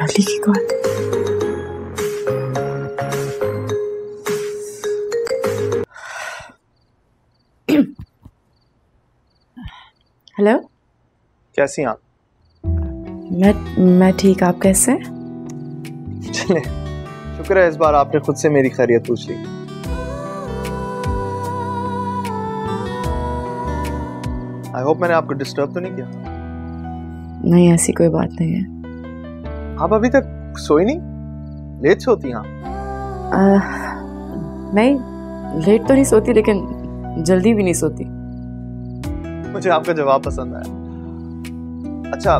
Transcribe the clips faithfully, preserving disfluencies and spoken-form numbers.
कर लेगी call. Hello, कैसी हैं आप? मैं मैं ठीक, आप कैसे हैं? चले, शुक्र है इस बार आपने खुद से मेरी खैरियत पूछ ली। आई होप मैंने आपको डिस्टर्ब तो नहीं किया। नहीं, ऐसी कोई बात नहीं है। आप अभी तक सोई नहीं? लेट सोती हैं आप? नहीं, लेट तो नहीं सोती, लेकिन जल्दी भी नहीं सोती। मुझे आपका जवाब पसंद आया। अच्छा,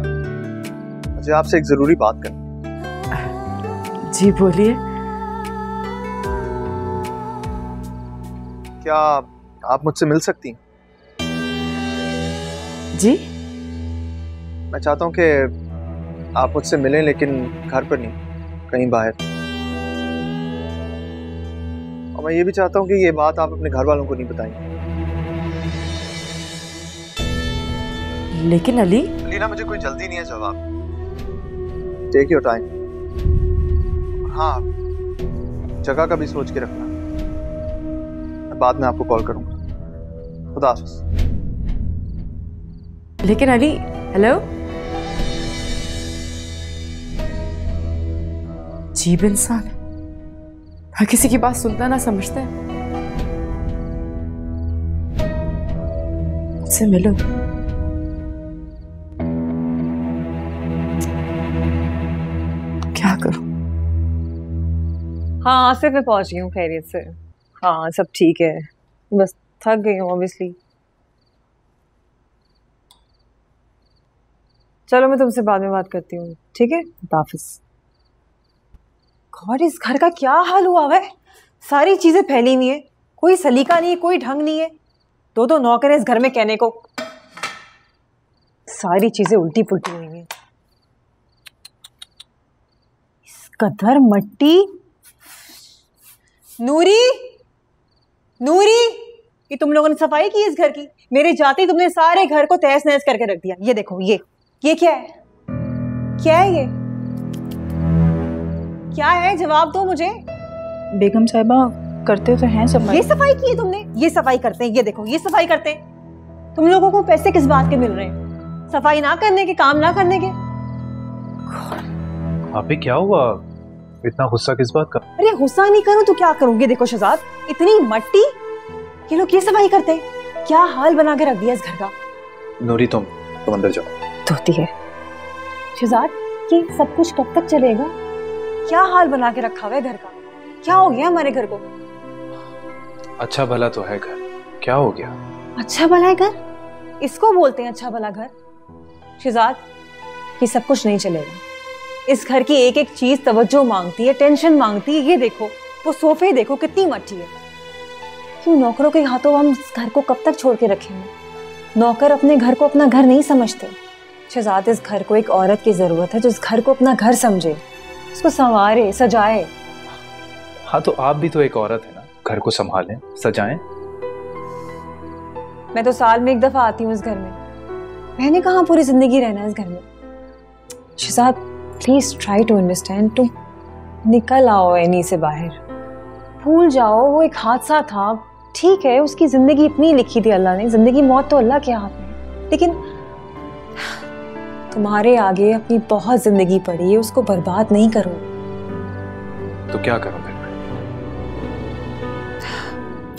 मुझे आपसे एक जरूरी बात करनी है। जी बोलिए। क्या आप मुझसे मिल सकती हैं? जी, मैं चाहता हूँ कि आप मुझसे मिलें, लेकिन घर पर नहीं, कहीं बाहर। और मैं ये भी चाहता हूँ कि ये बात आप अपने घर वालों को नहीं बताएं। लेकिन अली अली ना, मुझे कोई जल्दी नहीं है जवाब। Take your time. हाँ, जगह का भी सोच के रखना। मैं बाद में आपको कॉल करूँगा। खुदा हाफ़िज़। लेकिन अली। हेलो। जीब इंसान है, ना किसी की बात सुनता ना समझता है। मुझसे मिलो। क्या करूं? हाँ, आसिफ मैं पहुंच गई हूँ खैरियत से। हाँ, सब ठीक है, बस थक गई हूँ ऑब्वियसली। चलो, मैं तुमसे बाद में बात करती हूँ, ठीक है? हाफिज़। और इस घर का क्या हाल हुआ है? सारी चीज़ें फैली हुई है, कोई सलीका नहीं है, कोई ढंग नहीं है। दो दो नौकर हैं इस घर में कहने को। सारी चीज़ें उल्टी पुल्टी हुई हैं। इस कदर मट्टी। नूरी, नूरी, ये तुम लोगों ने सफाई की इस घर की? मेरे जाते ही तुमने सारे घर को तहस नहस करके रख दिया। ये देखो, ये ये क्या है? क्या है ये? क्या है? जवाब दो मुझे। बेगम साहिबा, करते तो हैं सफाई। ये सफाई की है तुमने? ये सफाई करते हैं, ये देखो, ये सफाई करते हैं। तुम लोगों को पैसे किस बात के मिल रहे हैं? सफाई ना करने के, काम ना करने के। आपे क्या हुआ? इतना गुस्सा किस बात का? अरे गुस्सा नहीं करूँ तो क्या करूँ? ये देखो शहजाद, इतनी मट्टी, ये लोग ये सफाई करते हैं। क्या हाल बना के रख दिया इस घर का। नूरी तुम तुम अंदर जाओ। धोती है शहजाद, ये सब कुछ कब तक चलेगा? क्या हाल बना के रखा हुआ है घर का। क्या हो गया हमारे घर को? अच्छा भला तो है घर, क्या हो गया? अच्छा भला है घर, इसको बोलते हैं अच्छा भला घर। शिजात, ये सब कुछ नहीं चलेगा। इस घर की एक एक चीज तवज्जो मांगती है, टेंशन मांगती है। ये देखो, वो सोफे देखो कितनी मट्टी है। क्यों नौकरों के हाथों हम इस घर को कब तक छोड़ के रखेंगे? नौकर अपने घर को अपना घर नहीं समझते। शिजात, इस घर को एक औरत की जरूरत है जो इस घर को अपना घर समझे, उसको संवारे, सजाए। हाँ तो आप भी तो एक औरत है ना, घर को संभालें, सजाएं। मैं तो साल में एक दफा आती हूँ इस घर में, मैंने कहाँ पूरी जिंदगी रहना है इस घर में। शिजात, प्लीज ट्राई टू अंडरस्टैंड, तुम निकल आओ एनी से बाहर, भूल जाओ। वो एक हादसा था, ठीक है, उसकी जिंदगी इतनी लिखी थी अल्लाह ने, जिंदगी मौत तो अल्लाह के हाथ में। लेकिन तुम्हारे आगे अपनी बहुत जिंदगी पड़ी है, उसको बर्बाद नहीं करो। तो क्या करूं फिर मैं?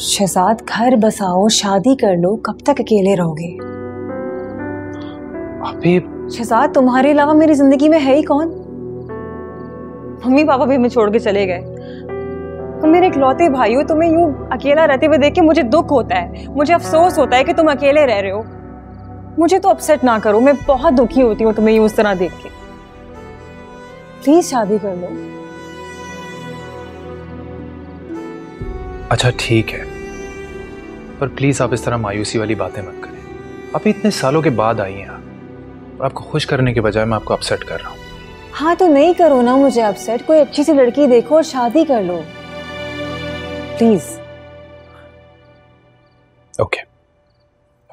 शहजाद, घर बसाओ, शादी कर लो, कब तक अकेले रहोगे? अभी शहजाद, तुम्हारे अलावा मेरी जिंदगी में है ही कौन? मम्मी पापा भी हमें छोड़ के चले गए। तुम मेरे इकलौते भाई हो, तुम्हें यूं अकेला रहते हुए देख के मुझे दुख होता है, मुझे अफसोस होता है कि तुम अकेले रह रहे हो। मुझे तो अपसेट ना करो, मैं बहुत दुखी होती हूँ तुम्हें उस तरह देख के। प्लीज शादी कर लो। अच्छा ठीक है, पर प्लीज आप इस तरह मायूसी वाली बातें मत करें। आप इतने सालों के बाद आई हैं, आप आपको खुश करने के बजाय मैं आपको अपसेट कर रहा हूँ। हाँ तो नहीं करो ना मुझे अपसेट, कोई अच्छी सी लड़की देखो और शादी कर लो प्लीज। ओके,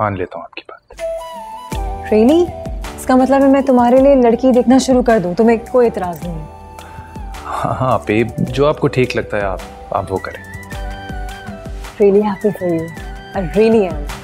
मान लेता हूँ आपकी बात। Really? इस इसका मतलब है मैं तुम्हारे लिए लड़की देखना शुरू कर दूँ, तुम्हें कोई इतराज़ नहीं है? हाँ हाँ बेब, जो आपको ठीक लगता है आप आप वो करें। Really happy for you. I really am.